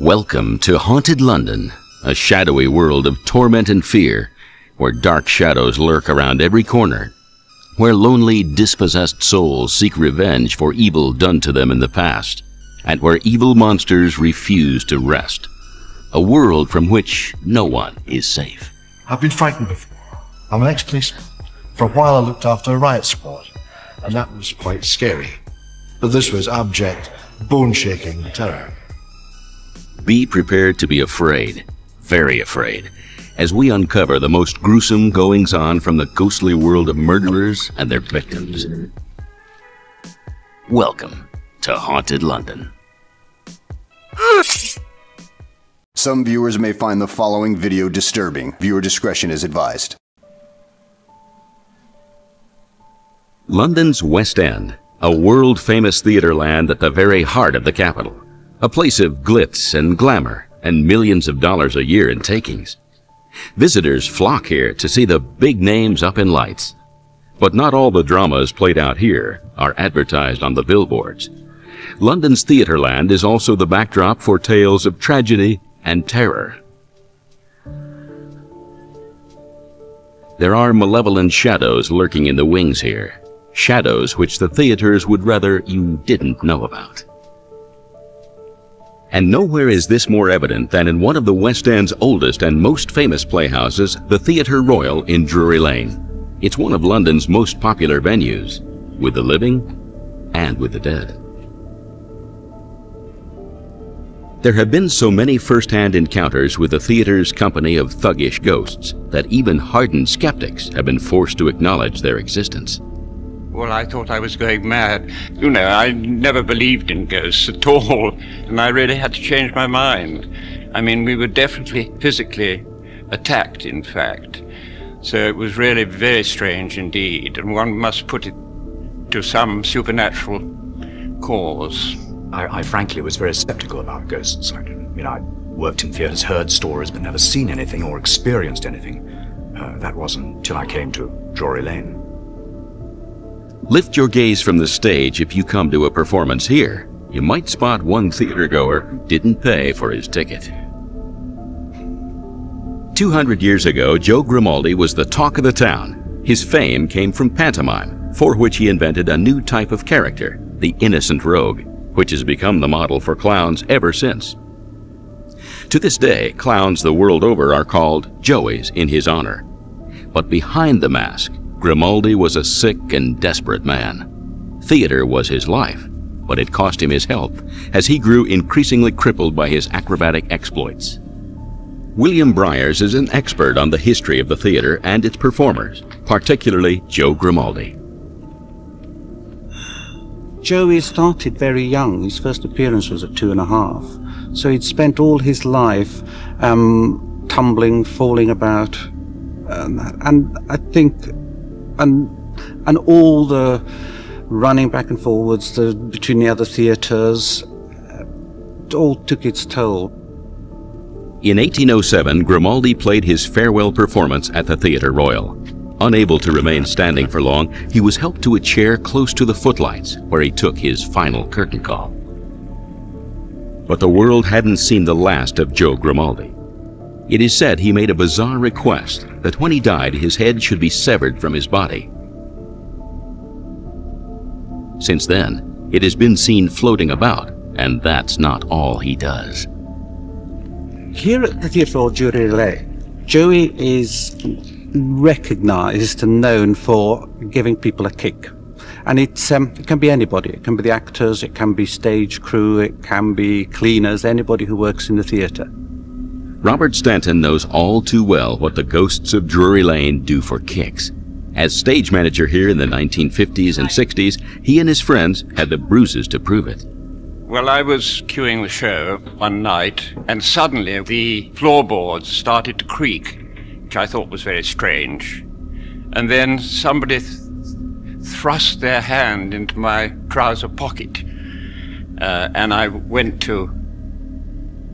Welcome to Haunted London, a shadowy world of torment and fear, where dark shadows lurk around every corner, where lonely, dispossessed souls seek revenge for evil done to them in the past, and where evil monsters refuse to rest. A world from which no one is safe. I've been frightened before. I'm an ex-policeman. For a while I looked after a riot squad, and that was quite scary. But this was abject, bone-shaking terror. Be prepared to be afraid, very afraid, as we uncover the most gruesome goings-on from the ghostly world of murderers and their victims. Welcome to Haunted London. Some viewers may find the following video disturbing. Viewer discretion is advised. London's West End, a world-famous theaterland at the very heart of the capital. A place of glitz and glamour and millions of dollars a year in takings. Visitors flock here to see the big names up in lights. But not all the dramas played out here are advertised on the billboards. London's Theatreland is also the backdrop for tales of tragedy and terror. There are malevolent shadows lurking in the wings here, shadows which the theaters would rather you didn't know about. And nowhere is this more evident than in one of the West End's oldest and most famous playhouses, the Theatre Royal in Drury Lane. It's one of London's most popular venues, with the living and with the dead. There have been so many first-hand encounters with the theatre's company of thuggish ghosts that even hardened skeptics have been forced to acknowledge their existence. Well, I thought I was going mad. You know, I never believed in ghosts at all, and I really had to change my mind. I mean, we were definitely physically attacked, in fact. So it was really very strange indeed, and one must put it to some supernatural cause. I frankly was very sceptical about ghosts. I worked in theatres, heard stories, but never seen anything or experienced anything. That wasn't till I came to Drury Lane. Lift your gaze from the stage if you come to a performance here. You might spot one theatergoer who didn't pay for his ticket. 200 years ago, Joe Grimaldi was the talk of the town. His fame came from pantomime, for which he invented a new type of character, the innocent rogue, which has become the model for clowns ever since. To this day, clowns the world over are called Joeys in his honor. But behind the mask, Grimaldi was a sick and desperate man. Theater was his life, but it cost him his health as he grew increasingly crippled by his acrobatic exploits. William Bryars is an expert on the history of the theater and its performers, particularly Joe Grimaldi. Joey started very young. His first appearance was at 2½. So he'd spent all his life tumbling, falling about, and I think and all the running back and forwards between the other theatres, it all took its toll. In 1807, Grimaldi played his farewell performance at the Theatre Royal. Unable to remain standing for long, he was helped to a chair close to the footlights, where he took his final curtain call. But the world hadn't seen the last of Joe Grimaldi. It is said he made a bizarre request that when he died, his head should be severed from his body. Since then, it has been seen floating about, and that's not all he does. Here at the Theatre Drury Lane, Joey is recognized and known for giving people a kick. And it can be anybody. It can be the actors, it can be stage crew, it can be cleaners, anybody who works in the theatre. Robert Stanton knows all too well what the ghosts of Drury Lane do for kicks. As stage manager here in the 1950s and 60s, he and his friends had the bruises to prove it. Well, I was queuing the show one night, and suddenly the floorboards started to creak, which I thought was very strange. And then somebody thrust their hand into my trouser pocket, and I went to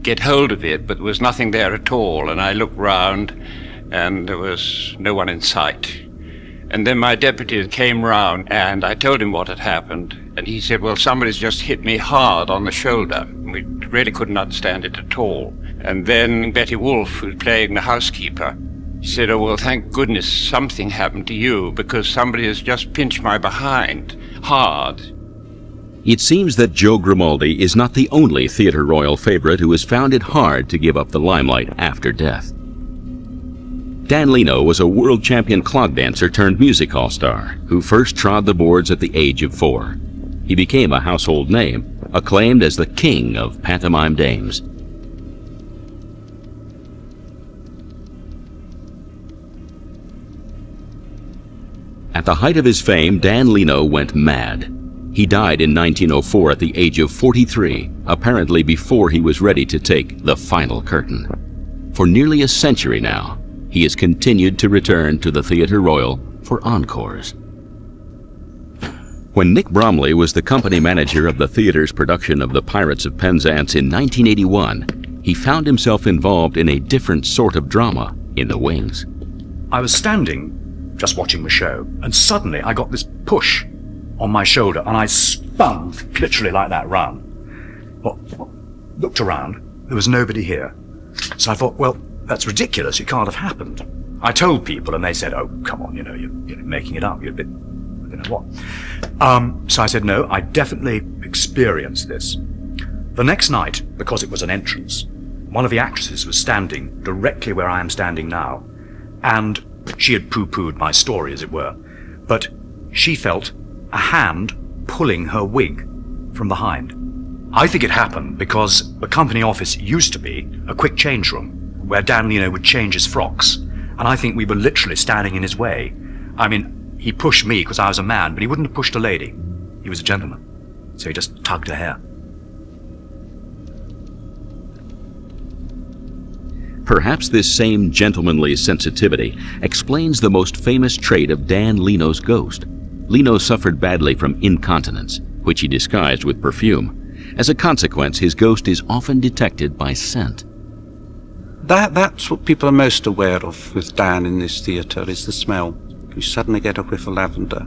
get hold of it, but there was nothing there at all, and I looked round and there was no one in sight. And then my deputy came round and I told him what had happened, And he said, well, somebody's just hit me hard on the shoulder. We really couldn't understand it at all. And then Betty Wolfe, who's playing the housekeeper, said, oh, well, thank goodness something happened to you, because somebody has just pinched my behind hard. It seems that Joe Grimaldi is not the only theatre royal favorite who has found it hard to give up the limelight after death. Dan Leno was a world champion clog dancer turned music hall star who first trod the boards at the age of 4. He became a household name, acclaimed as the king of pantomime dames. At the height of his fame, Dan Leno went mad. He died in 1904 at the age of 43, apparently before he was ready to take the final curtain. For nearly a century now, he has continued to return to the Theatre Royal for encores. When Nick Bromley was the company manager of the theatre's production of The Pirates of Penzance in 1981, he found himself involved in a different sort of drama in the wings. I was standing, just watching the show, and suddenly I got this push on my shoulder, and I spun literally like that round. Well, looked around, there was nobody here. So I thought, well, that's ridiculous, it can't have happened. I told people and they said, oh, come on, you know, you're making it up, you're a bit, I don't know what. So I said, no, I definitely experienced this. The next night, because it was an entrance, one of the actresses was standing directly where I am standing now, and she had poo-pooed my story, as it were, but she felt a hand pulling her wig from behind. I think it happened because the company office used to be a quick change room, where Dan Leno would change his frocks, and I think we were literally standing in his way. I mean, he pushed me because I was a man, but he wouldn't have pushed a lady. He was a gentleman, so he just tugged her hair. Perhaps this same gentlemanly sensitivity explains the most famous trait of Dan Leno's ghost. Leno suffered badly from incontinence, which he disguised with perfume. As a consequence, his ghost is often detected by scent. That's what people are most aware of with Dan in this theatre, is the smell. You suddenly get a whiff of lavender.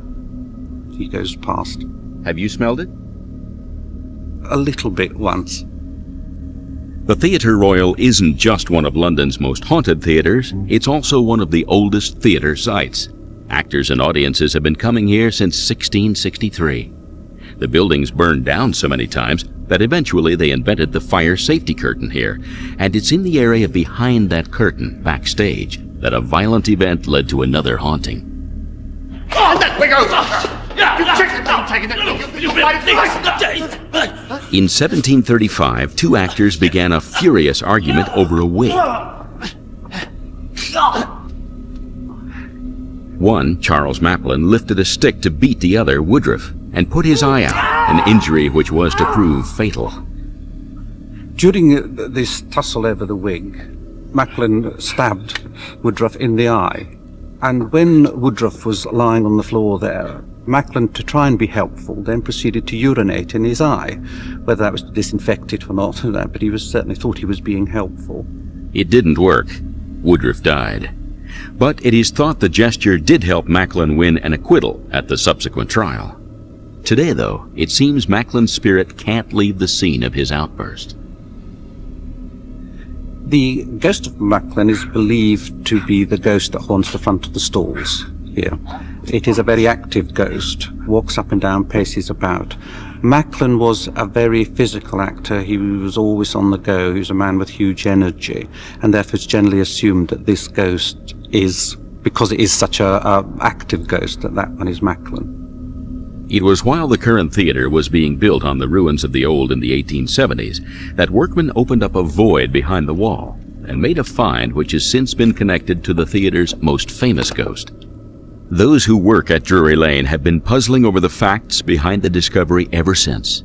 He goes past. Have you smelled it? A little bit once. The Theatre Royal isn't just one of London's most haunted theatres, it's also one of the oldest theatre sites. Actors and audiences have been coming here since 1663. The buildings burned down so many times that eventually they invented the fire safety curtain here, and it's in the area behind that curtain, backstage, that a violent event led to another haunting. Oh, that wig over! In 1735, two actors began a furious argument over a wig. One, Charles Macklin, lifted a stick to beat the other, Woodruff, and put his eye out, an injury which was to prove fatal. During this tussle over the wig, Macklin stabbed Woodruff in the eye, and when Woodruff was lying on the floor there, Macklin, to try and be helpful, then proceeded to urinate in his eye, whether that was to disinfect it or not, but he was certainly thought he was being helpful. It didn't work. Woodruff died. But it is thought the gesture did help Macklin win an acquittal at the subsequent trial. Today, though, it seems Macklin's spirit can't leave the scene of his outburst. The ghost of Macklin is believed to be the ghost that haunts the front of the stalls here. It is a very active ghost, walks up and down, paces about. Macklin was a very physical actor. He was always on the go. He was a man with huge energy, and therefore it's generally assumed that this ghost is, because it is such an active ghost, that one is Macklin. It was while the current theater was being built on the ruins of the old in the 1870s that workmen opened up a void behind the wall and made a find which has since been connected to the theater's most famous ghost. Those who work at Drury Lane have been puzzling over the facts behind the discovery ever since.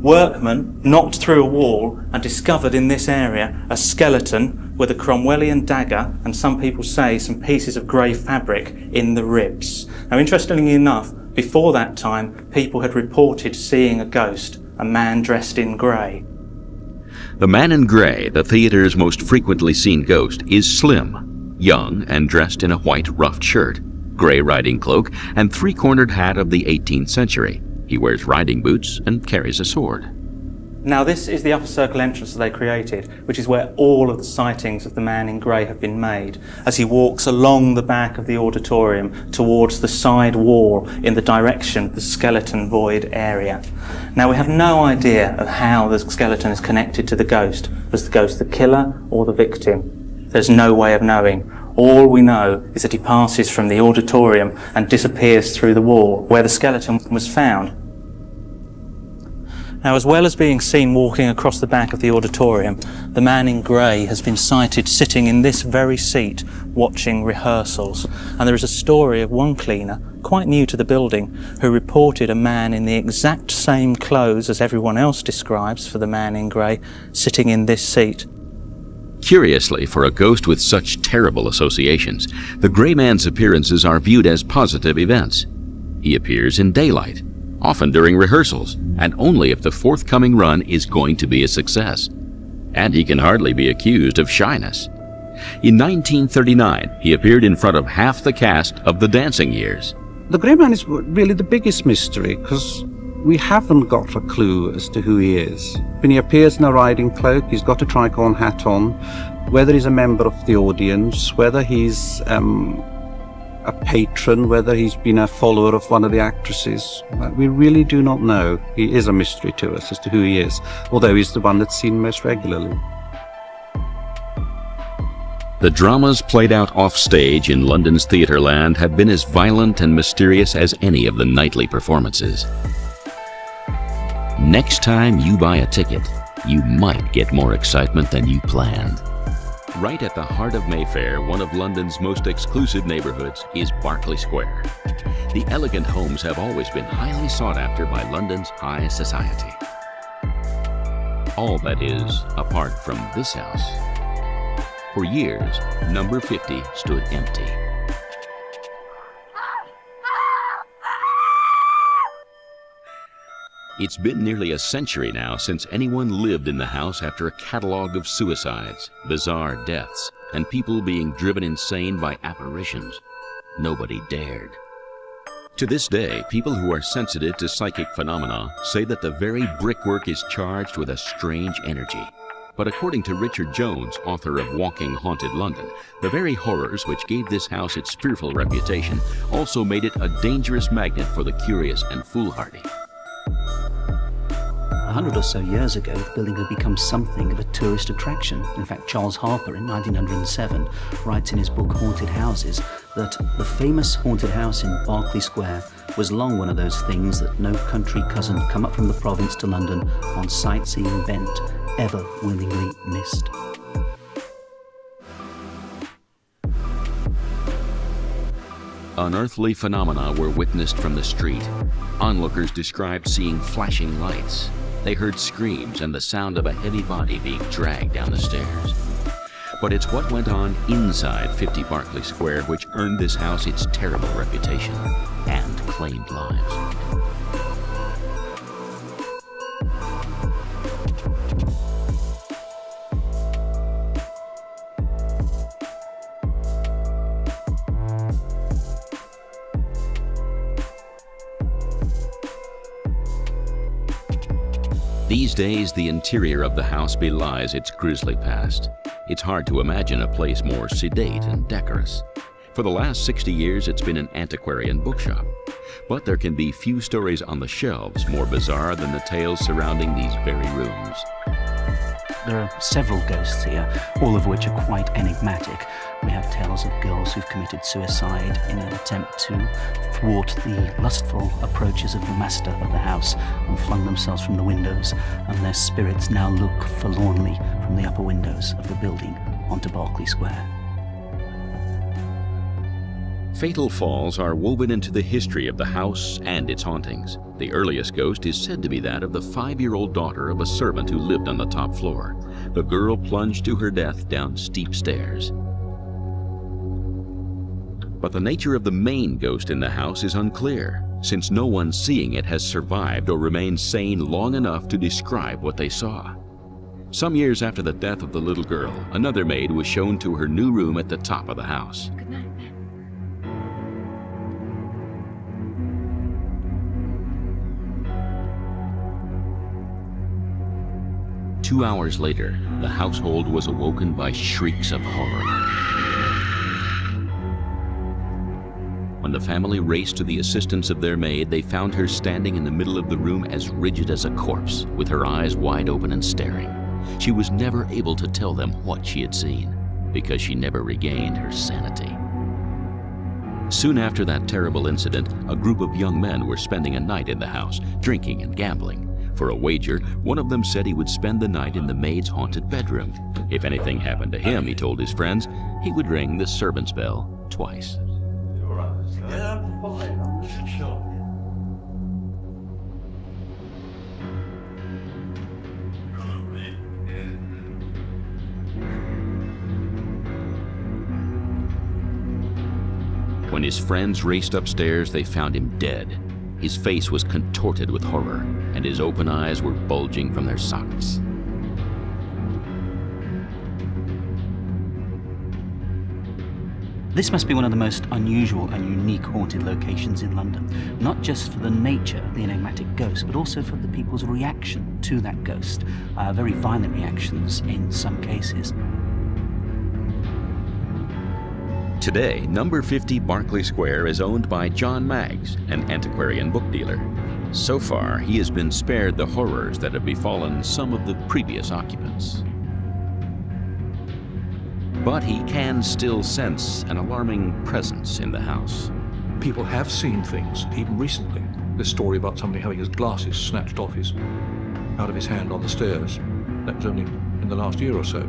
Workmen knocked through a wall and discovered in this area a skeleton with a Cromwellian dagger and, some people say, some pieces of grey fabric in the ribs. Now, interestingly enough, before that time, people had reported seeing a ghost, a man dressed in grey. The man in grey, the theatre's most frequently seen ghost, is slim, young, and dressed in a white ruffed shirt. grey riding cloak, and three-cornered hat of the 18th century. He wears riding boots and carries a sword. Now, this is the upper circle entrance that they created, which is where all of the sightings of the man in grey have been made, as he walks along the back of the auditorium towards the side wall in the direction of the skeleton void area. Now, we have no idea of how the skeleton is connected to the ghost. Was the ghost the killer or the victim? There's no way of knowing. All we know is that he passes from the auditorium and disappears through the wall where the skeleton was found. Now, as well as being seen walking across the back of the auditorium, the man in grey has been sighted sitting in this very seat watching rehearsals. And there is a story of one cleaner, quite new to the building, who reported a man in the exact same clothes as everyone else describes for the man in grey sitting in this seat. Curiously, for a ghost with such terrible associations, the grey man's appearances are viewed as positive events. He appears in daylight, often during rehearsals, and only if the forthcoming run is going to be a success. And he can hardly be accused of shyness. In 1939, he appeared in front of half the cast of The Dancing Years. The Grey Man is really the biggest mystery, because we haven't got a clue as to who he is. When he appears in a riding cloak, he's got a tricorn hat on, whether he's a member of the audience, whether he's a patron, whether he's been a follower of one of the actresses. We really do not know. He is a mystery to us as to who he is, although he's the one that's seen most regularly. The dramas played out offstage in London's theatreland have been as violent and mysterious as any of the nightly performances. Next time you buy a ticket, you might get more excitement than you planned. Right at the heart of Mayfair, one of London's most exclusive neighborhoods, is Berkeley Square. The elegant homes have always been highly sought after by London's high society. All that is, apart from this house. For years, number 50 stood empty. It's been nearly a century now since anyone lived in the house after a catalog of suicides, bizarre deaths, and people being driven insane by apparitions. Nobody dared. To this day, people who are sensitive to psychic phenomena say that the very brickwork is charged with a strange energy. But according to Richard Jones, author of Walking Haunted London, the very horrors which gave this house its fearful reputation also made it a dangerous magnet for the curious and foolhardy. 100 or so years ago, the building had become something of a tourist attraction. In fact, Charles Harper in 1907 writes in his book Haunted Houses that the famous haunted house in Berkeley Square was long one of those things that no country cousin come up from the province to London on sightseeing bent ever willingly missed. Unearthly phenomena were witnessed from the street. Onlookers described seeing flashing lights. They heard screams and the sound of a heavy body being dragged down the stairs. But it's what went on inside 50 Berkeley Square which earned this house its terrible reputation and claimed lives. These days, the interior of the house belies its grisly past. It's hard to imagine a place more sedate and decorous. For the last 60 years, it's been an antiquarian bookshop. But there can be few stories on the shelves more bizarre than the tales surrounding these very rooms. There are several ghosts here, all of which are quite enigmatic. We have tales of girls who've committed suicide in an attempt to thwart the lustful approaches of the master of the house and flung themselves from the windows, and their spirits now look forlornly from the upper windows of the building onto Berkeley Square. Fatal falls are woven into the history of the house and its hauntings. The earliest ghost is said to be that of the 5-year-old daughter of a servant who lived on the top floor. The girl plunged to her death down steep stairs. But the nature of the main ghost in the house is unclear, since no one seeing it has survived or remained sane long enough to describe what they saw. Some years after the death of the little girl, another maid was shown to her new room at the top of the house. Good night. 2 hours later, the household was awoken by shrieks of horror. When the family raced to the assistance of their maid, they found her standing in the middle of the room as rigid as a corpse, with her eyes wide open and staring. She was never able to tell them what she had seen, because she never regained her sanity. Soon after that terrible incident, a group of young men were spending a night in the house, drinking and gambling. For a wager, one of them said he would spend the night in the maid's haunted bedroom. If anything happened to him, he told his friends, he would ring the servant's bell twice. When his friends raced upstairs, they found him dead. His face was contorted with horror, and his open eyes were bulging from their sockets. This must be one of the most unusual and unique haunted locations in London, not just for the nature of the enigmatic ghost, but also for the people's reaction to that ghost, very violent reactions in some cases. Today, number 50 Berkeley Square is owned by John Maggs, an antiquarian book dealer. So far, he has been spared the horrors that have befallen some of the previous occupants. But he can still sense an alarming presence in the house. People have seen things, even recently. The story about somebody having his glasses snatched off out of his hand on the stairs. That was only in the last year or so.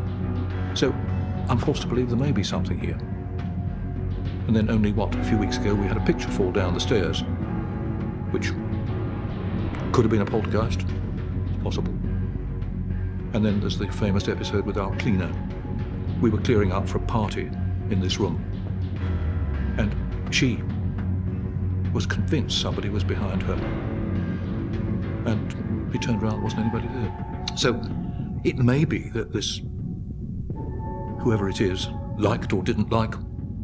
So I'm forced to believe there may be something here. And then only, what, a few weeks ago, we had a picture fall down the stairs, which could have been a poltergeist. It's possible. And then there's the famous episode with our cleaner. We were clearing out for a party in this room, and she was convinced somebody was behind her. And we turned around, there wasn't anybody there. So it may be that this, whoever it is, liked or didn't like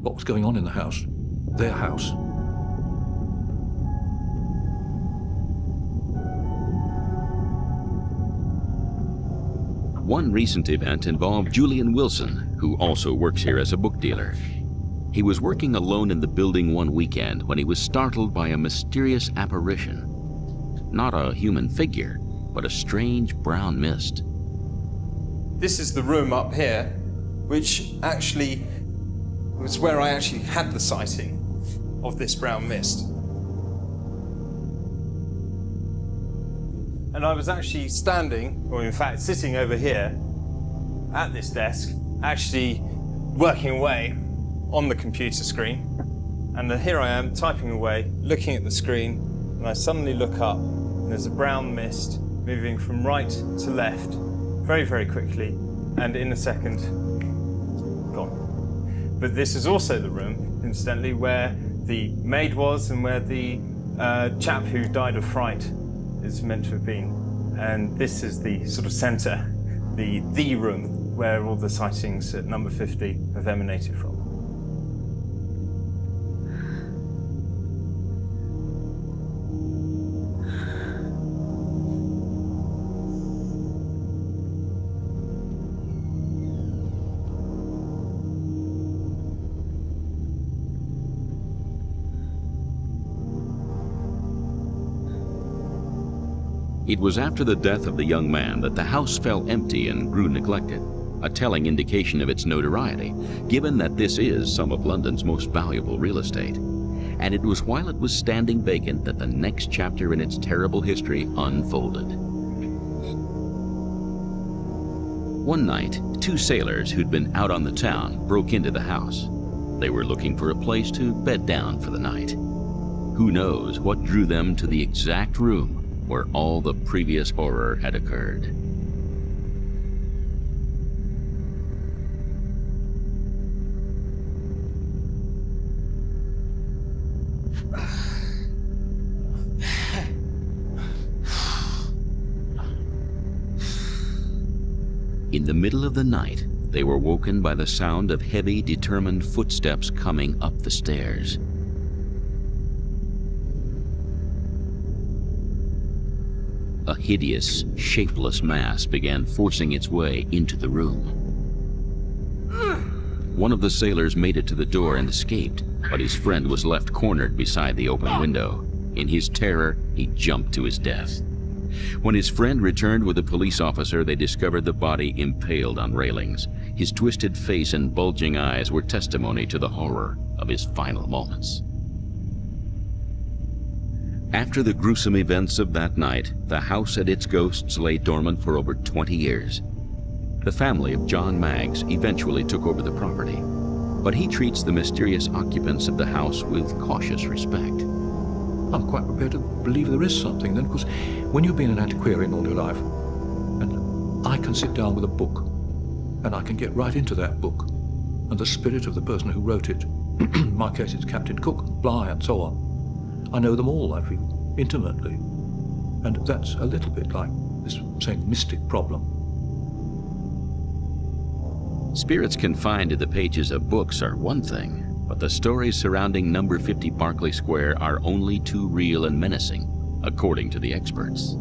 what was going on in the house, their house. One recent event involved Julian Wilson, who also works here as a book dealer. He was working alone in the building one weekend when he was startled by a mysterious apparition. Not a human figure, but a strange brown mist. This is the room up here, which actually, it's where I actually had the sighting of this brown mist. And I was actually standing, or in fact sitting over here at this desk, actually working away on the computer screen. And here I am typing away, looking at the screen, and I suddenly look up and there's a brown mist moving from right to left very, very quickly, and in a second, gone. But this is also the room, incidentally, where the maid was and where the chap who died of fright is meant to have been. And this is the sort of centre, the room, where all the sightings at number 50 have emanated from. It was after the death of the young man that the house fell empty and grew neglected, a telling indication of its notoriety, given that this is some of London's most valuable real estate. And it was while it was standing vacant that the next chapter in its terrible history unfolded. One night, two sailors who'd been out on the town broke into the house. They were looking for a place to bed down for the night. Who knows what drew them to the exact room where all the previous horror had occurred. In the middle of the night, they were woken by the sound of heavy, determined footsteps coming up the stairs. a hideous, shapeless mass began forcing its way into the room. One of the sailors made it to the door and escaped, but his friend was left cornered beside the open window. In his terror, he jumped to his death. When his friend returned with a police officer, they discovered the body impaled on railings. His twisted face and bulging eyes were testimony to the horror of his final moments. After the gruesome events of that night, the house and its ghosts lay dormant for over 20 years. The family of John Maggs eventually took over the property, but he treats the mysterious occupants of the house with cautious respect. I'm quite prepared to believe there is something. Then, of course, when you've been an antiquarian all your life, and I can sit down with a book, and I can get right into that book, and the spirit of the person who wrote it, in my case it's Captain Cook, Bligh, and so on. I know them all, I feel, intimately. And that's a little bit like this same mystic problem. Spirits confined to the pages of books are one thing, but the stories surrounding number 50 Berkeley Square are only too real and menacing, according to the experts.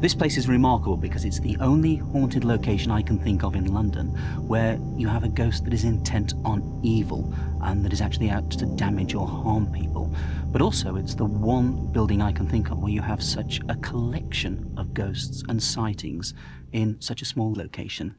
This place is remarkable because it's the only haunted location I can think of in London where you have a ghost that is intent on evil and that is actually out to damage or harm people. But also it's the one building I can think of where you have such a collection of ghosts and sightings in such a small location.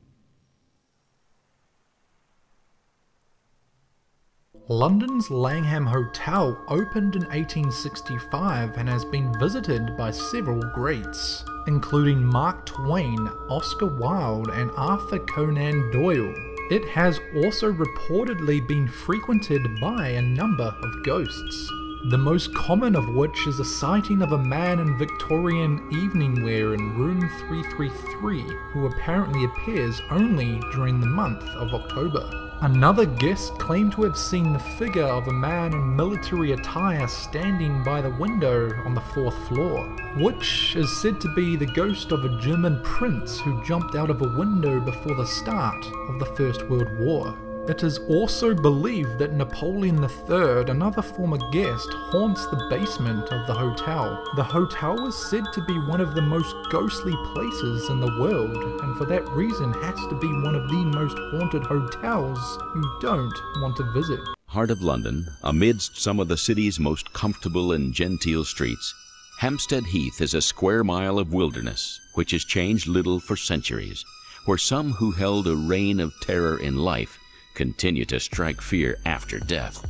London's Langham Hotel opened in 1865 and has been visited by several greats, including Mark Twain, Oscar Wilde, and Arthur Conan Doyle. It has also reportedly been frequented by a number of ghosts, the most common of which is a sighting of a man in Victorian evening wear in room 333 who apparently appears only during the month of October. Another guest claimed to have seen the figure of a man in military attire standing by the window on the fourth floor, which is said to be the ghost of a German prince who jumped out of a window before the start of the First World War. It is also believed that Napoleon III, another former guest, haunts the basement of the hotel. The hotel is said to be one of the most ghostly places in the world, and for that reason has to be one of the most haunted hotels you don't want to visit. Heart of London, amidst some of the city's most comfortable and genteel streets, Hampstead Heath is a square mile of wilderness, which has changed little for centuries, where some who held a reign of terror in life continue to strike fear after death.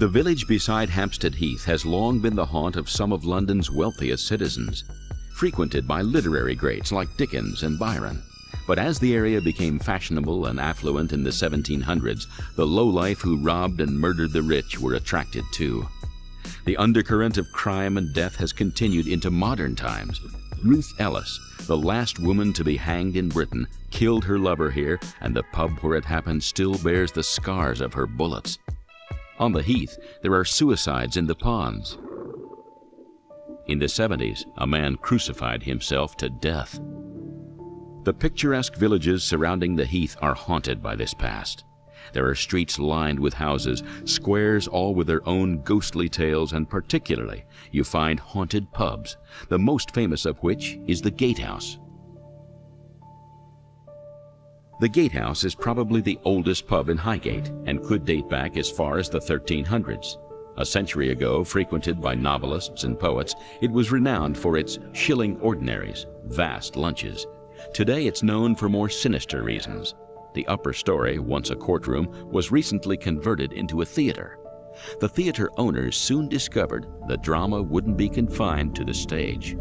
The village beside Hampstead Heath has long been the haunt of some of London's wealthiest citizens, frequented by literary greats like Dickens and Byron. But as the area became fashionable and affluent in the 1700s, the lowlife who robbed and murdered the rich were attracted too. The undercurrent of crime and death has continued into modern times. Ruth Ellis, the last woman to be hanged in Britain, killed her lover here, and the pub where it happened still bears the scars of her bullets. On the heath, there are suicides in the ponds. In the 70s, a man crucified himself to death. The picturesque villages surrounding the heath are haunted by this past. There are streets lined with houses, squares all with their own ghostly tales, and particularly you find haunted pubs, the most famous of which is the Gatehouse. The Gatehouse is probably the oldest pub in Highgate and could date back as far as the 1300s. A century ago, frequented by novelists and poets, it was renowned for its shilling ordinaries, vast lunches. Today it's known for more sinister reasons. The upper story, once a courtroom, was recently converted into a theater. The theater owners soon discovered the drama wouldn't be confined to the stage.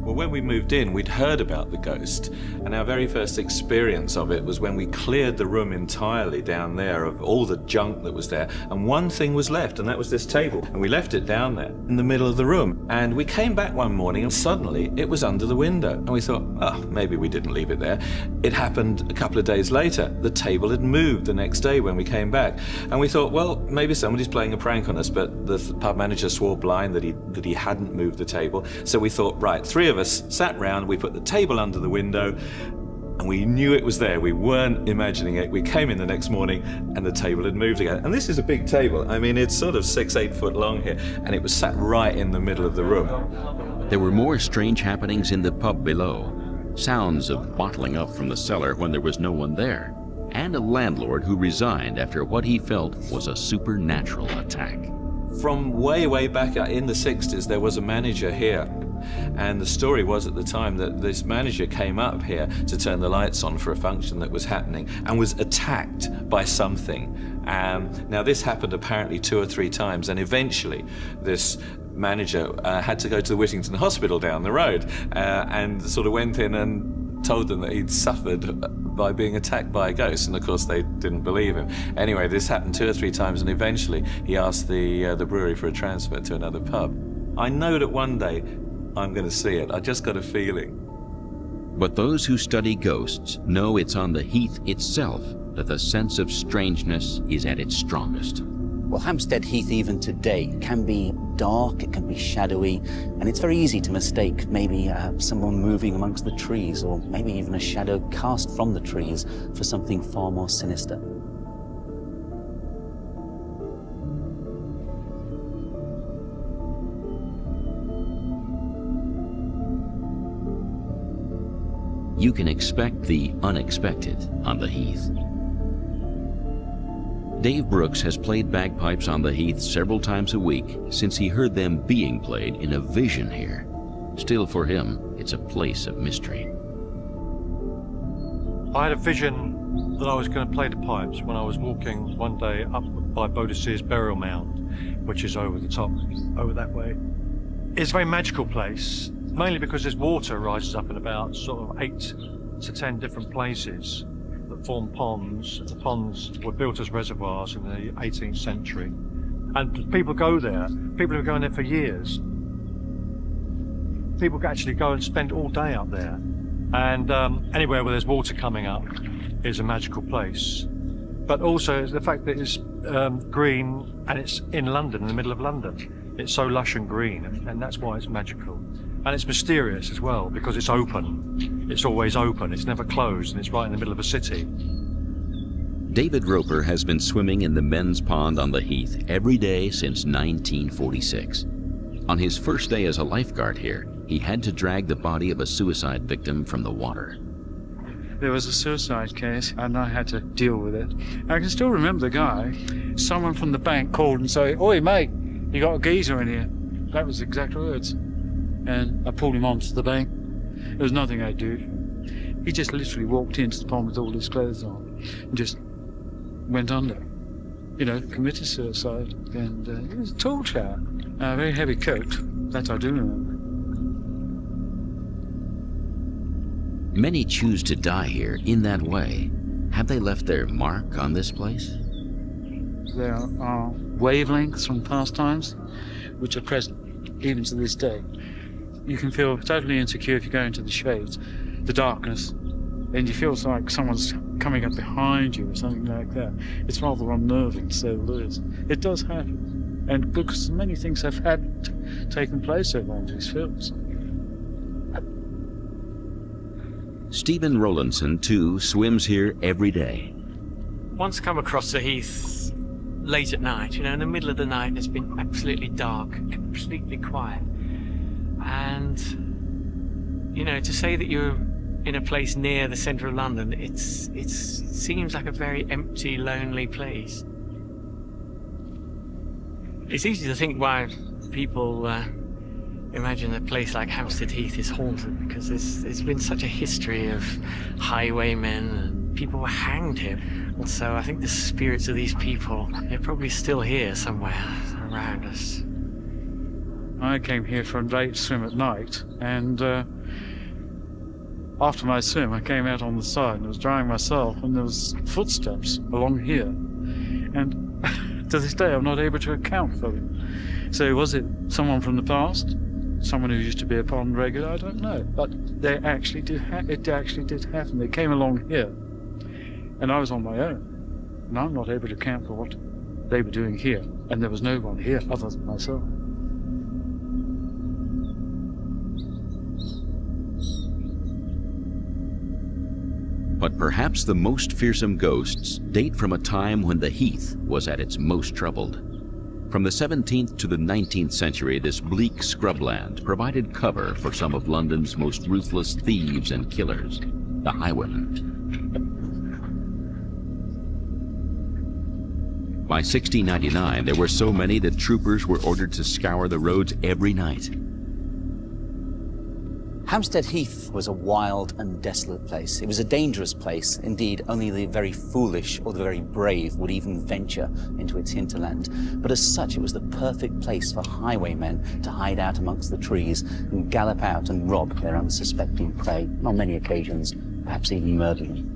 Well, when we moved in, we'd heard about the ghost, and our very first experience of it was when we cleared the room entirely down there of all the junk that was there, and one thing was left, and that was this table, and we left it down there in the middle of the room. And we came back one morning, and suddenly it was under the window, and we thought, oh, maybe we didn't leave it there. It happened a couple of days later. The table had moved the next day when we came back, and we thought, well, maybe somebody's playing a prank on us, but the pub manager swore blind that he hadn't moved the table, so we thought, right, three of us sat round, we put the table under the window, and we knew it was there. We weren't imagining it. We came in the next morning and the table had moved again. And this is a big table. I mean, it's sort of 6-8 foot long here, and it was sat right in the middle of the room. There were more strange happenings in the pub below. Sounds of bottling up from the cellar when there was no one there, and a landlord who resigned after what he felt was a supernatural attack. From way, way back in the 60s, there was a manager here. And the story was at the time that this manager came up here to turn the lights on for a function that was happening and was attacked by something. Now this happened apparently 2 or 3 times, and eventually this manager had to go to the Whittington Hospital down the road and sort of went in and told them that he'd suffered by being attacked by a ghost, and of course they didn't believe him. Anyway, this happened 2 or 3 times, and eventually he asked the brewery for a transfer to another pub. I know that one day I'm going to see it. I just got a feeling. But those who study ghosts know it's on the heath itself that the sense of strangeness is at its strongest. Well, Hampstead Heath even today can be dark, it can be shadowy, and it's very easy to mistake maybe someone moving amongst the trees, or maybe even a shadow cast from the trees, for something far more sinister. You can expect the unexpected on the heath. Dave Brooks has played bagpipes on the heath several times a week since he heard them being played in a vision here. Still, for him, it's a place of mystery. I had a vision that I was going to play the pipes when I was walking one day up by Boadicea's burial mound, which is over the top, over that way. It's a very magical place, mainly because this water rises up in about sort of 8 to 10 different places that form ponds. The ponds were built as reservoirs in the 18th century. And people go there. People have been going there for years. People actually go and spend all day up there. And anywhere where there's water coming up is a magical place. But also the fact that it's green, and it's in London, in the middle of London. It's so lush and green, and that's why it's magical. And it's mysterious as well, because it's open. It's always open, it's never closed, and it's right in the middle of a city. David Roper has been swimming in the men's pond on the heath every day since 1946. On his first day as a lifeguard here, he had to drag the body of a suicide victim from the water. There was a suicide case, and I had to deal with it. I can still remember the guy. Someone from the bank called and said, "Oi, mate, you got a geezer in here." That was the exact words. And I pulled him onto the bank. There was nothing I'd do. He just literally walked into the pond with all his clothes on and just went under. You know, committed suicide. And he was a tall chap, a very heavy coat. That I do remember. Many choose to die here in that way. Have they left their mark on this place? There are wavelengths from past times which are present even to this day. You can feel totally insecure if you go into the shades, the darkness, and you feel like someone's coming up behind you or something like that. It's rather unnerving, to say the least. It does happen, and because many things have had taken place over on these films. Stephen Rollinson, too, swims here every day. Once come across the heath late at night, you know, in the middle of the night, and it's been absolutely dark, completely quiet. And, you know, to say that you're in a place near the centre of London, it seems like a very empty, lonely place. It's easy to think why people imagine a place like Hampstead Heath is haunted, because there's been such a history of highwaymen, and people were hanged here. And so I think the spirits of these people, they're probably still here somewhere around us. I came here for a late swim at night, and after my swim I came out on the side and was drying myself, and there was footsteps along here, and to this day I'm not able to account for them. So was it someone from the past? Someone who used to be a pond regular? I don't know, but they actually did it actually did happen. They came along here, and I was on my own, and I'm not able to account for what they were doing here, and there was no one here other than myself. But perhaps the most fearsome ghosts date from a time when the heath was at its most troubled. From the 17th to the 19th century, this bleak scrubland provided cover for some of London's most ruthless thieves and killers, the highwaymen. By 1699, there were so many that troopers were ordered to scour the roads every night. Hampstead Heath was a wild and desolate place. It was a dangerous place. Indeed, only the very foolish or the very brave would even venture into its hinterland. But as such, it was the perfect place for highwaymen to hide out amongst the trees and gallop out and rob their unsuspecting prey, on many occasions, perhaps even murder them.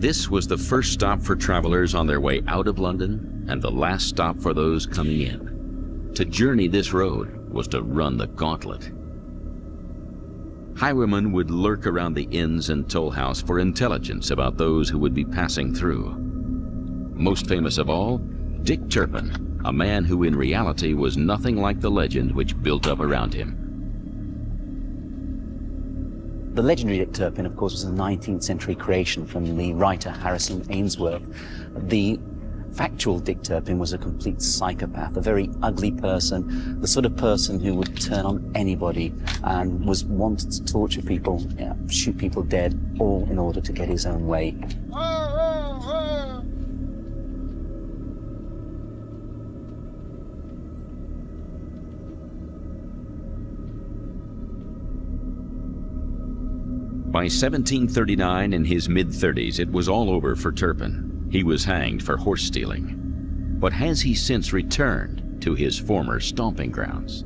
This was the first stop for travelers on their way out of London and the last stop for those coming in. To journey this road was to run the gauntlet. Highwaymen would lurk around the inns and toll house for intelligence about those who would be passing through. Most famous of all, Dick Turpin, a man who in reality was nothing like the legend which built up around him. The legendary Dick Turpin, of course, was a 19th century creation from the writer Harrison Ainsworth. The factual Dick Turpin was a complete psychopath, a very ugly person, the sort of person who would turn on anybody and was wanted to torture people, shoot people dead, all in order to get his own way. By 1739, in his mid-30s, it was all over for Turpin. He was hanged for horse stealing. But has he since returned to his former stomping grounds?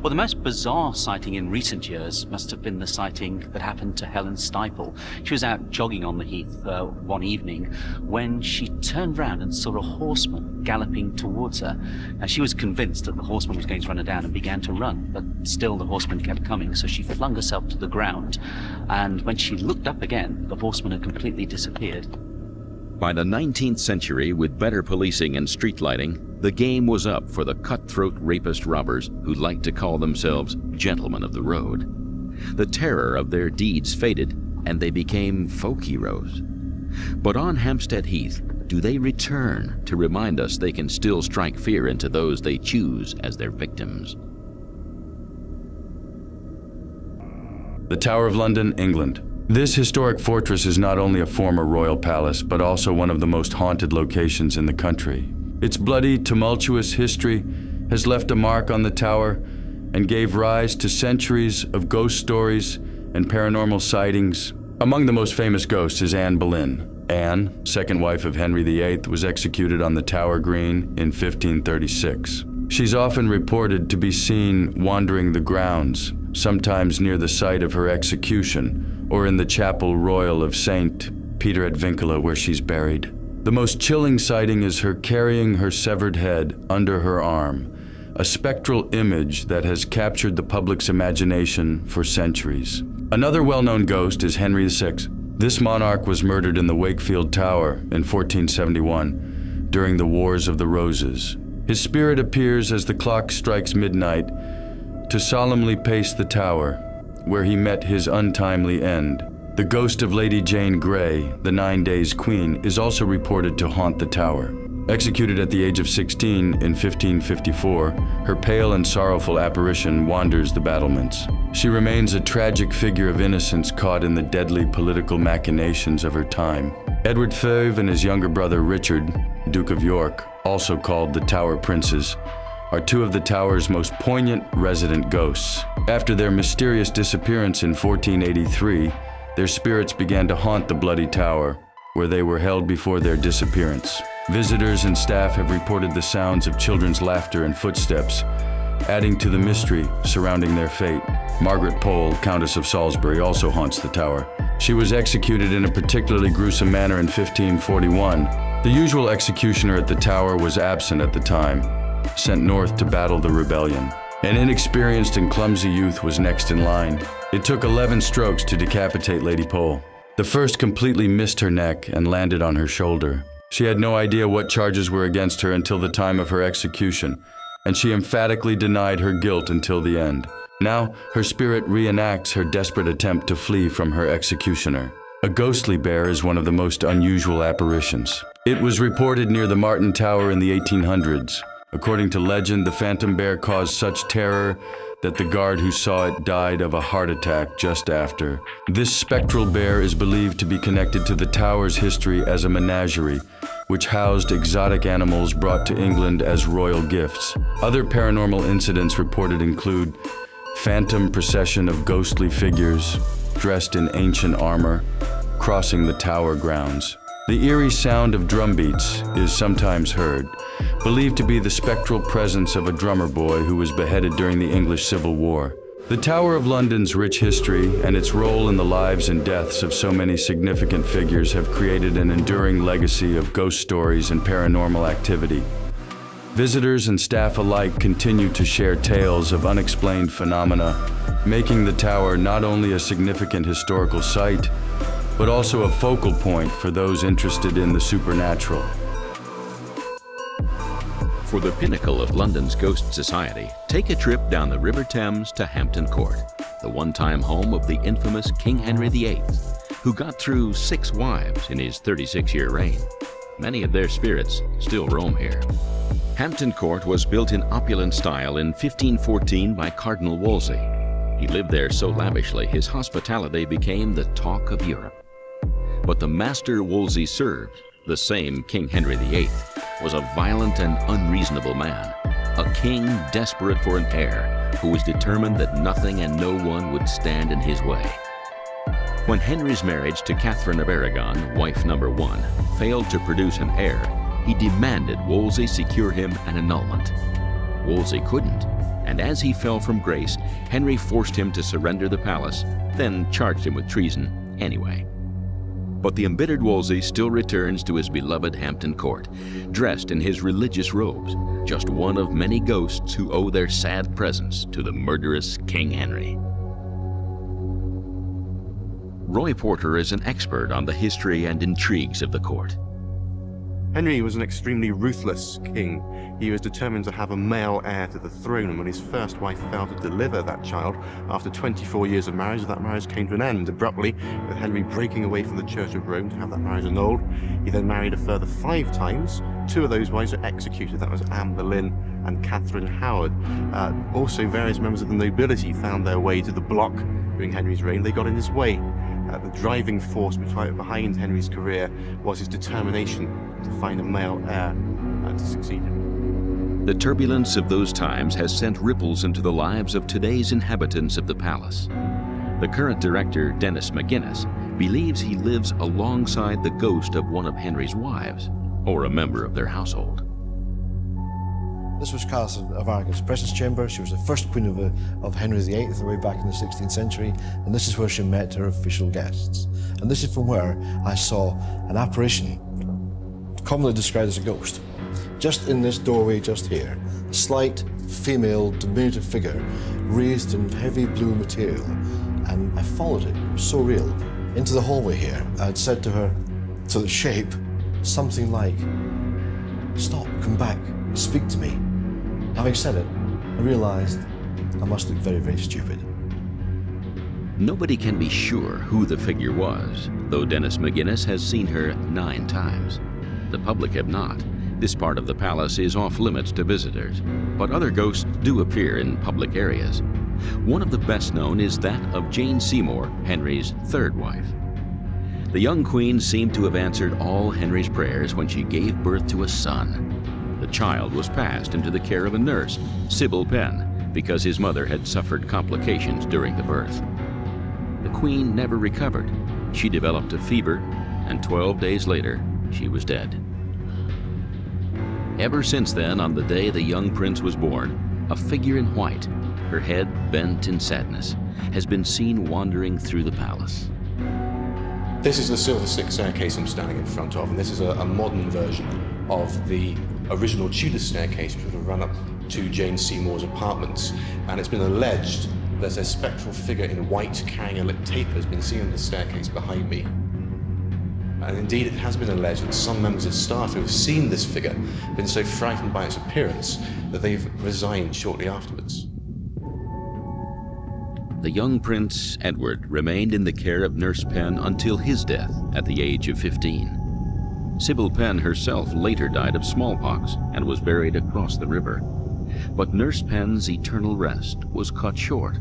Well, the most bizarre sighting in recent years must have been the sighting that happened to Helen Stiple. She was out jogging on the heath one evening when she turned round and saw a horseman galloping towards her. Now, she was convinced that the horseman was going to run her down and began to run, but still the horseman kept coming, so she flung herself to the ground. And when she looked up again, the horseman had completely disappeared. By the 19th century, with better policing and street lighting, the game was up for the cutthroat rapist robbers who liked to call themselves gentlemen of the road. The terror of their deeds faded, and they became folk heroes. But on Hampstead Heath, do they return to remind us they can still strike fear into those they choose as their victims? The Tower of London, England. This historic fortress is not only a former royal palace, but also one of the most haunted locations in the country. Its bloody, tumultuous history has left a mark on the tower and gave rise to centuries of ghost stories and paranormal sightings. Among the most famous ghosts is Anne Boleyn. Anne, second wife of Henry VIII, was executed on the Tower Green in 1536. She's often reported to be seen wandering the grounds, sometimes near the site of her execution, or in the Chapel Royal of St. Peter at Vincula, where she's buried. The most chilling sighting is her carrying her severed head under her arm, a spectral image that has captured the public's imagination for centuries. Another well-known ghost is Henry VI. This monarch was murdered in the Wakefield Tower in 1471 during the Wars of the Roses. His spirit appears as the clock strikes midnight to solemnly pace the tower, where he met his untimely end. The ghost of Lady Jane Grey, the 9 Days Queen, is also reported to haunt the tower. Executed at the age of 16 in 1554, her pale and sorrowful apparition wanders the battlements. She remains a tragic figure of innocence caught in the deadly political machinations of her time. Edward V and his younger brother Richard, Duke of York, also called the Tower Princes, are two of the tower's most poignant resident ghosts. After their mysterious disappearance in 1483, their spirits began to haunt the bloody tower, where they were held before their disappearance. Visitors and staff have reported the sounds of children's laughter and footsteps, adding to the mystery surrounding their fate. Margaret Pole, Countess of Salisbury, also haunts the tower. She was executed in a particularly gruesome manner in 1541. The usual executioner at the tower was absent at the time, sent north to battle the rebellion. An inexperienced and clumsy youth was next in line. It took 11 strokes to decapitate Lady Pole. The first completely missed her neck and landed on her shoulder. She had no idea what charges were against her until the time of her execution, and she emphatically denied her guilt until the end. Now, her spirit reenacts her desperate attempt to flee from her executioner. A ghostly bear is one of the most unusual apparitions. It was reported near the Martin Tower in the 1800s. According to legend, the phantom bear caused such terror that the guard who saw it died of a heart attack just after. This spectral bear is believed to be connected to the tower's history as a menagerie, which housed exotic animals brought to England as royal gifts. Other paranormal incidents reported include phantom procession of ghostly figures dressed in ancient armor, crossing the tower grounds. The eerie sound of drumbeats is sometimes heard, believed to be the spectral presence of a drummer boy who was beheaded during the English Civil War. The Tower of London's rich history and its role in the lives and deaths of so many significant figures have created an enduring legacy of ghost stories and paranormal activity. Visitors and staff alike continue to share tales of unexplained phenomena, making the tower not only a significant historical site, but also a focal point for those interested in the supernatural. For the pinnacle of London's ghost society, take a trip down the River Thames to Hampton Court, the one-time home of the infamous King Henry VIII, who got through 6 wives in his 36-year reign. Many of their spirits still roam here. Hampton Court was built in opulent style in 1514 by Cardinal Wolsey. He lived there so lavishly, his hospitality became the talk of Europe. But the master Wolsey served, the same King Henry VIII, was a violent and unreasonable man, a king desperate for an heir, who was determined that nothing and no one would stand in his way. When Henry's marriage to Catherine of Aragon, wife #1, failed to produce an heir, he demanded Wolsey secure him an annulment. Wolsey couldn't, and as he fell from grace, Henry forced him to surrender the palace, then charged him with treason anyway. But the embittered Wolsey still returns to his beloved Hampton Court, dressed in his religious robes, just one of many ghosts who owe their sad presence to the murderous King Henry. Roy Porter is an expert on the history and intrigues of the court. Henry was an extremely ruthless king. He was determined to have a male heir to the throne, and when his first wife failed to deliver that child, after 24 years of marriage, that marriage came to an end abruptly, with Henry breaking away from the Church of Rome to have that marriage annulled. He then married a further 5 times. 2 of those wives were executed. That was Anne Boleyn and Catherine Howard. Also, various members of the nobility found their way to the block during Henry's reign. They got in his way. The driving force behind Henry's career was his determination to find a male heir and to succeed him. The turbulence of those times has sent ripples into the lives of today's inhabitants of the palace. The current director, Dennis McGuinness, believes he lives alongside the ghost of one of Henry's wives, or a member of their household. This was Catherine of Aragon's presence chamber. She was the first queen of Henry VIII way back in the 16th century, and this is where she met her official guests. And this is from where I saw an apparition, commonly described as a ghost, just in this doorway just here. A slight, female, diminutive figure, raised in heavy blue material. And I followed it, it was so real, into the hallway here. I had said to her, to the shape, something like, "Stop, come back, speak to me." Having said it, I realized I must look very, very stupid. Nobody can be sure who the figure was, though Dennis McGuinness has seen her 9 times. The public have not. This part of the palace is off limits to visitors, but other ghosts do appear in public areas. One of the best known is that of Jane Seymour, Henry's 3rd wife. The young queen seemed to have answered all Henry's prayers when she gave birth to a son. The child was passed into the care of a nurse, Sybil Penn, because his mother had suffered complications during the birth. The queen never recovered. She developed a fever, and 12 days later, she was dead. Ever since then, on the day the young prince was born, a figure in white, her head bent in sadness, has been seen wandering through the palace. This is the Silver Staircase I'm standing in front of, and this is a modern version of the original Tudor staircase, which would have run up to Jane Seymour's apartments. And it's been alleged that a spectral figure in white carrying a lit taper has been seen on the staircase behind me. And indeed, it has been alleged that some members of staff who have seen this figure have been so frightened by its appearance that they've resigned shortly afterwards. The young Prince Edward remained in the care of Nurse Penn until his death at the age of 15. Sybil Penn herself later died of smallpox and was buried across the river. But Nurse Penn's eternal rest was cut short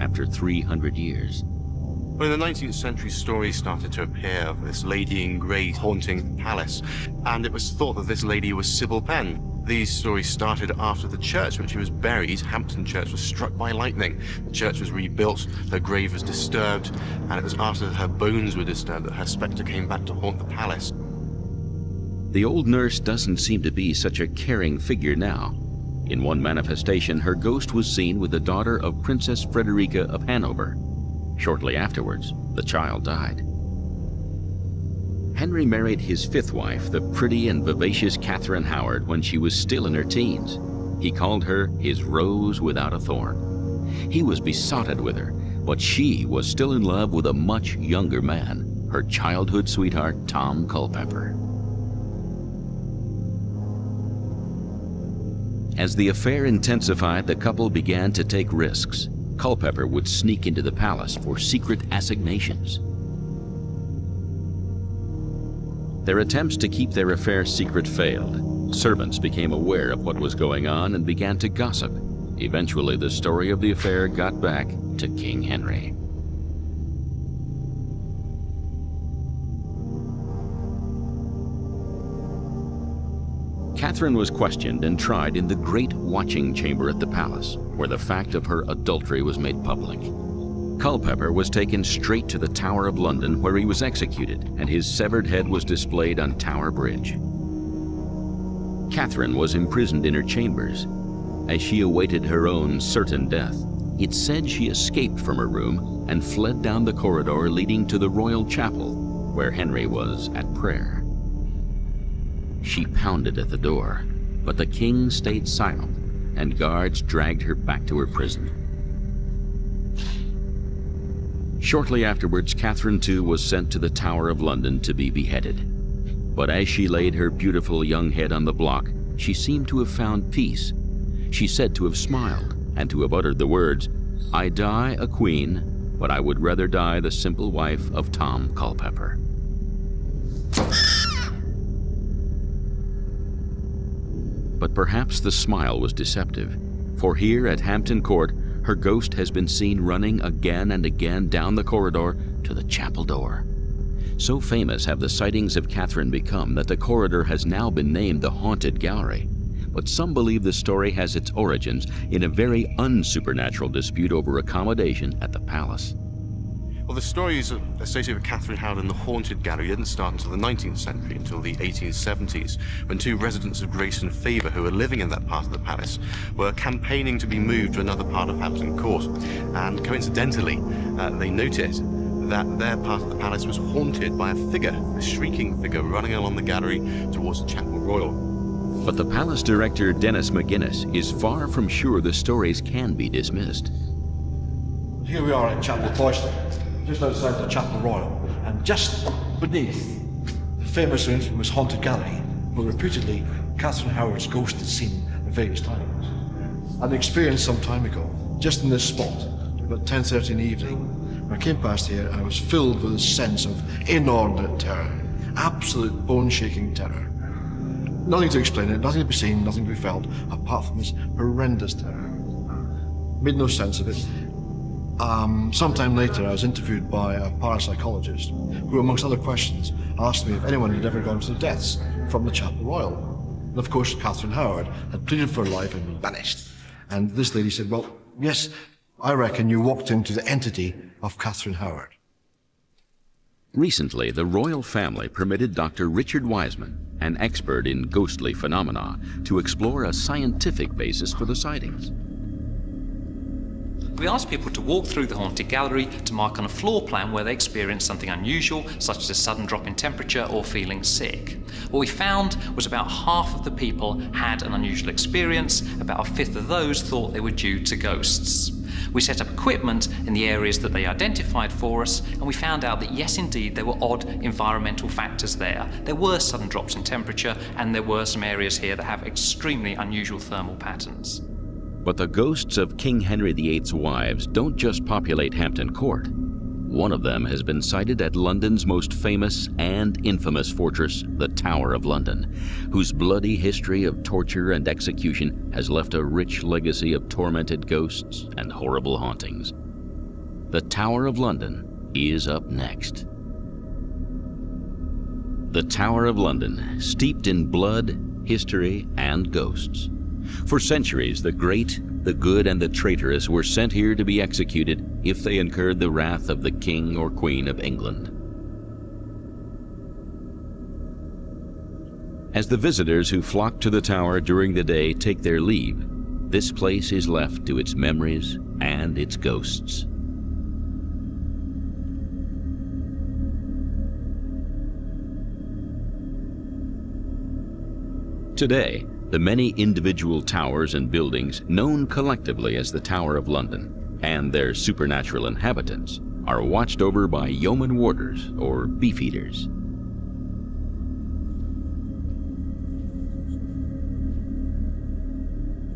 after 300 years. When the 19th century stories started to appear of this Lady in Grey haunting the palace, and it was thought that this lady was Sybil Penn. These stories started after the church when she was buried. Hampton Church was struck by lightning. The church was rebuilt, her grave was disturbed, and it was after her bones were disturbed that her spectre came back to haunt the palace. The old nurse doesn't seem to be such a caring figure now. In one manifestation, her ghost was seen with the daughter of Princess Frederica of Hanover. Shortly afterwards, the child died. Henry married his fifth wife, the pretty and vivacious Catherine Howard, when she was still in her teens. He called her his rose without a thorn. He was besotted with her, but she was still in love with a much younger man, her childhood sweetheart, Tom Culpepper. As the affair intensified, the couple began to take risks. Culpepper would sneak into the palace for secret assignations. Their attempts to keep their affair secret failed. Servants became aware of what was going on and began to gossip. Eventually, the story of the affair got back to King Henry. Catherine was questioned and tried in the great watching chamber at the palace, where the fact of her adultery was made public. Culpepper was taken straight to the Tower of London, where he was executed, and his severed head was displayed on Tower Bridge. Catherine was imprisoned in her chambers. As she awaited her own certain death, it's said she escaped from her room and fled down the corridor leading to the royal chapel, where Henry was at prayer. She pounded at the door, but the king stayed silent, and guards dragged her back to her prison. Shortly afterwards, Catherine too was sent to the Tower of London to be beheaded. But as she laid her beautiful young head on the block, she seemed to have found peace. She said to have smiled and to have uttered the words, "I die a queen, but I would rather die the simple wife of Tom Culpepper." But perhaps the smile was deceptive, for here at Hampton Court, her ghost has been seen running again and again down the corridor to the chapel door. So famous have the sightings of Catherine become that the corridor has now been named the Haunted Gallery. But some believe the story has its origins in a very unsupernatural dispute over accommodation at the palace. Well, the stories associated with Catherine Howard and the Haunted Gallery didn't start until the 19th century, until the 1870s, when two residents of grace and favour who were living in that part of the palace were campaigning to be moved to another part of Hampton Court. And coincidentally, they noticed that their part of the palace was haunted by a figure, a shrieking figure, running along the gallery towards the Chapel Royal. But the palace director, Dennis McGuinness, is far from sure the stories can be dismissed. Here we are at Chapel Cloister, just outside the Chapel Royal, and just beneath the famous and infamous Haunted Gallery, where repeatedly Catherine Howard's ghost is seen at various times. An experience some time ago, just in this spot, about 10:30 in the evening, when I came past here, I was filled with a sense of inordinate terror, absolute bone-shaking terror. Nothing to explain it, nothing to be seen, nothing to be felt, apart from this horrendous terror. Made no sense of it. Sometime later, I was interviewed by a parapsychologist who, amongst other questions, asked me if anyone had ever gone to the deaths from the Chapel Royal. And of course, Catherine Howard had pleaded for her life and been banished. And this lady said, "Well, yes, I reckon you walked into the entity of Catherine Howard." Recently, the royal family permitted Dr. Richard Wiseman, an expert in ghostly phenomena, to explore a scientific basis for the sightings. We asked people to walk through the Haunted Gallery to mark on a floor plan where they experienced something unusual, such as a sudden drop in temperature or feeling sick. What we found was about half of the people had an unusual experience, about a fifth of those thought they were due to ghosts. We set up equipment in the areas that they identified for us, and we found out that yes, indeed, there were odd environmental factors there. There were sudden drops in temperature, and there were some areas here that have extremely unusual thermal patterns. But the ghosts of King Henry VIII's wives don't just populate Hampton Court. One of them has been sighted at London's most famous and infamous fortress, the Tower of London, whose bloody history of torture and execution has left a rich legacy of tormented ghosts and horrible hauntings. The Tower of London is up next. The Tower of London, steeped in blood, history, and ghosts. For centuries, the great, the good, and the traitorous were sent here to be executed if they incurred the wrath of the King or Queen of England. As the visitors who flock to the tower during the day take their leave, this place is left to its memories and its ghosts. Today, the many individual towers and buildings known collectively as the Tower of London and their supernatural inhabitants are watched over by yeoman warders or beefeaters.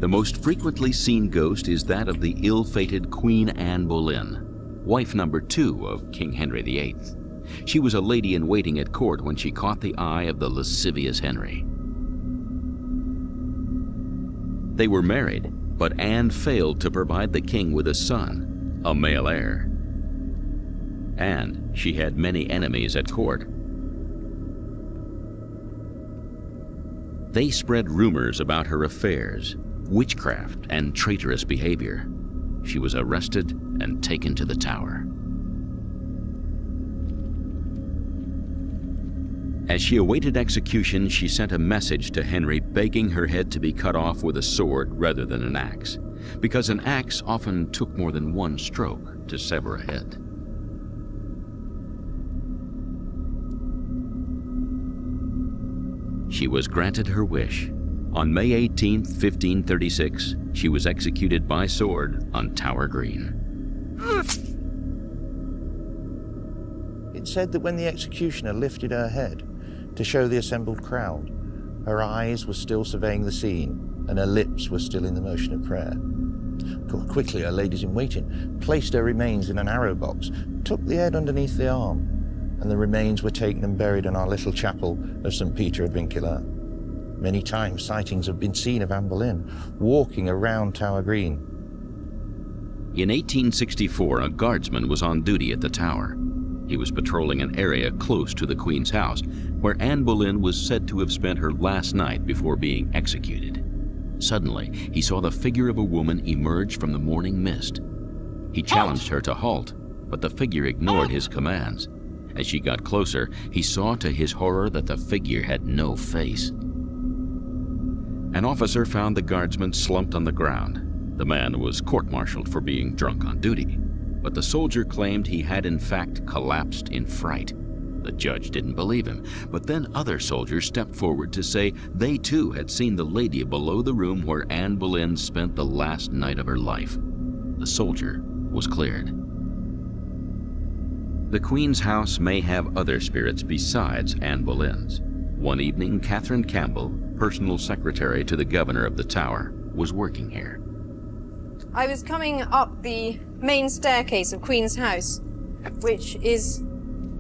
The most frequently seen ghost is that of the ill-fated Queen Anne Boleyn, wife number 2 of King Henry VIII. She was a lady-in-waiting at court when she caught the eye of the lascivious Henry. They were married, but Anne failed to provide the king with a son, a male heir. And she had many enemies at court. They spread rumors about her affairs, witchcraft, and traitorous behavior. She was arrested and taken to the tower. As she awaited execution, she sent a message to Henry begging her head to be cut off with a sword rather than an axe, because an axe often took more than one stroke to sever a head. She was granted her wish. On May 18, 1536, she was executed by sword on Tower Green. It said that when the executioner lifted her head to show the assembled crowd, her eyes were still surveying the scene and her lips were still in the motion of prayer. Quickly, her ladies-in-waiting placed her remains in an arrow box, took the head underneath the arm, and the remains were taken and buried in our little chapel of St. Peter at Vincula. Many times sightings have been seen of Anne Boleyn walking around Tower Green. In 1864, a guardsman was on duty at the tower. He was patrolling an area close to the Queen's house, where Anne Boleyn was said to have spent her last night before being executed. Suddenly, he saw the figure of a woman emerge from the morning mist. He challenged her to halt, but the figure ignored his commands. As she got closer, he saw to his horror that the figure had no face. An officer found the guardsman slumped on the ground. The man was court-martialed for being drunk on duty. But the soldier claimed he had in fact collapsed in fright. The judge didn't believe him, but then other soldiers stepped forward to say they too had seen the lady below the room where Anne Boleyn spent the last night of her life. The soldier was cleared. The Queen's house may have other spirits besides Anne Boleyn's. One evening, Catherine Campbell, personal secretary to the governor of the tower, was working here. I was coming up the main staircase of Queen's House, which is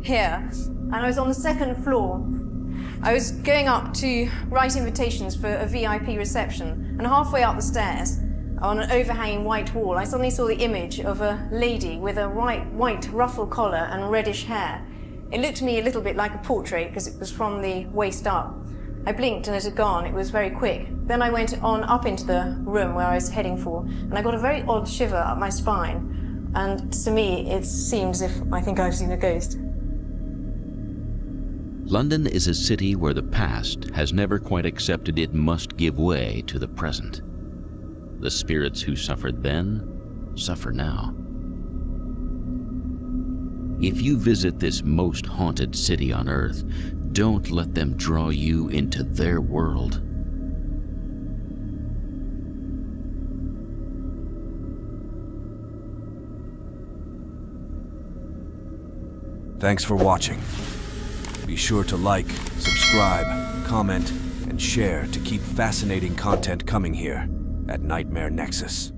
here, and I was on the second floor. I was going up to write invitations for a VIP reception, and halfway up the stairs, on an overhanging white wall, I suddenly saw the image of a lady with a white ruffle collar and reddish hair. It looked to me a little bit like a portrait, because it was from the waist up. I blinked and it had gone. It was very quick. Then I went on up into the room where I was heading for, and I got a very odd shiver up my spine. And to me, it seems as if I think I've seen a ghost. London is a city where the past has never quite accepted it must give way to the present. The spirits who suffered then suffer now. If you visit this most haunted city on earth, don't let them draw you into their world. Thanks for watching. Be sure to like, subscribe, comment, and share to keep fascinating content coming here at Nightmare Nexus.